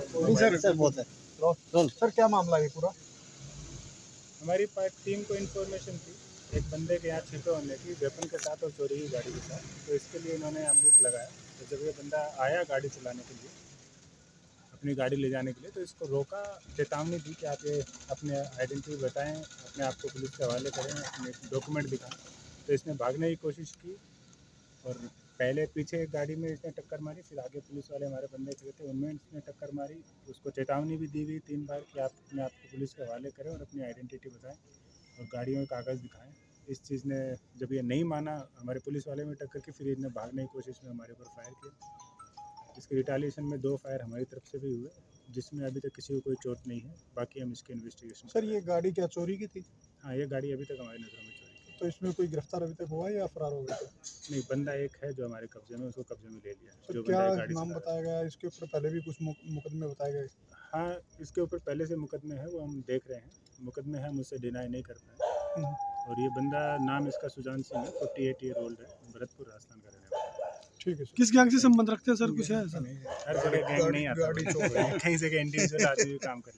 Sir क्या मामला है पूरा? हमारी टीम को इन्फॉर्मेशन थी एक बंदे के यहाँ छिपे होने की, वेपन के साथ और चोरी की गाड़ी के साथ, तो इसके लिए इन्होंने एम्बुलेंस लगाया। तो जब ये बंदा आया गाड़ी चलाने के लिए, अपनी गाड़ी ले जाने के लिए, तो इसको रोका, चेतावनी दी कि आप ये अपने आइडेंटिटी बताएं, अपने आप को पुलिस के हवाले करें, अपने डॉक्यूमेंट दिखाएँ। तो इसने भागने की कोशिश की और पहले पीछे एक गाड़ी में इसने टक्कर मारी, फिर आगे पुलिस वाले हमारे बंदे चले थे उनमें इसने टक्कर मारी। उसको चेतावनी भी दी हुई 3 बार कि आप अपने आप को पुलिस के हवाले करें और अपनी आइडेंटिटी बताएं और गाड़ियों में कागज़ दिखाएं। इस चीज़ ने जब ये नहीं माना, हमारे पुलिस वाले में टक्कर की, फिर इसने भागने की कोशिश में हमारे ऊपर फायर किया। इसके रिटालिएशन में 2 फायर हमारी तरफ से भी हुए, जिसमें अभी तक किसी को कोई चोट नहीं है। बाकी हम इसके इन्वेस्टिगेशन। सर ये गाड़ी क्या चोरी की थी? हाँ, ये गाड़ी अभी तक हमारी नज़र में चोरी। तो इसमें कोई गिरफ्तार अभी तक हुआ या फरार हो गया? नहीं, बंदा एक है जो हमारे कब्जे में, उसको कब्जे में ले लिया। तो जो क्या गाड़ी नाम बताया गया इसके ऊपर? पहले भी कुछ मुकदमे बताए गए? हाँ, इसके ऊपर पहले से मुकदमे हैं, वो हम देख रहे हैं। मुकदमे हैं, मुझसे डिनाई नहीं कर पाए। और ये बंदा, नाम इसका सुजान सिंह है, 48 ईयर ओल्ड है, भरतपुर राजस्थान का रहने वाला है। ठीक है। किस गैंग से संबंध रखते हैं सर? कुछ है ऐसा? हर जगह गैंग नहीं आता, कहीं से इंडिविजुअल आदमी काम कर।